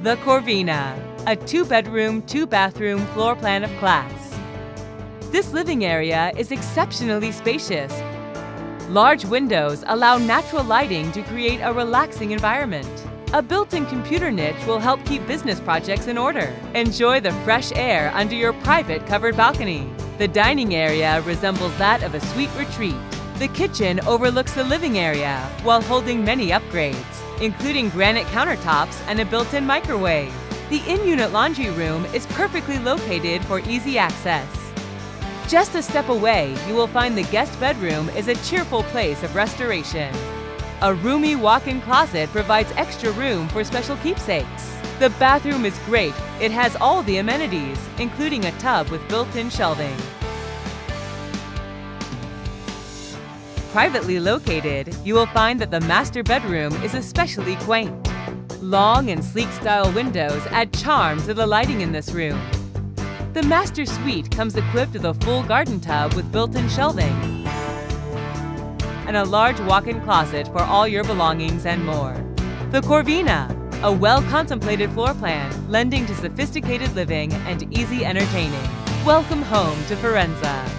The Corvina, a 2-bedroom, 2-bathroom floor plan of class. This living area is exceptionally spacious. Large windows allow natural lighting to create a relaxing environment. A built-in computer niche will help keep business projects in order. Enjoy the fresh air under your private covered balcony. The dining area resembles that of a sweet retreat. The kitchen overlooks the living area while holding many upgrades, including granite countertops and a built-in microwave. The in-unit laundry room is perfectly located for easy access. Just a step away, you will find the guest bedroom is a cheerful place of restoration. A roomy walk-in closet provides extra room for special keepsakes. The bathroom is great. It has all the amenities, including a tub with built-in shelving. Privately located, you will find that the master bedroom is especially quaint. Long and sleek-style windows add charm to the lighting in this room. The master suite comes equipped with a full garden tub with built-in shelving and a large walk-in closet for all your belongings and more. The Corvina, a well-contemplated floor plan, lending to sophisticated living and easy entertaining. Welcome home to Firenze.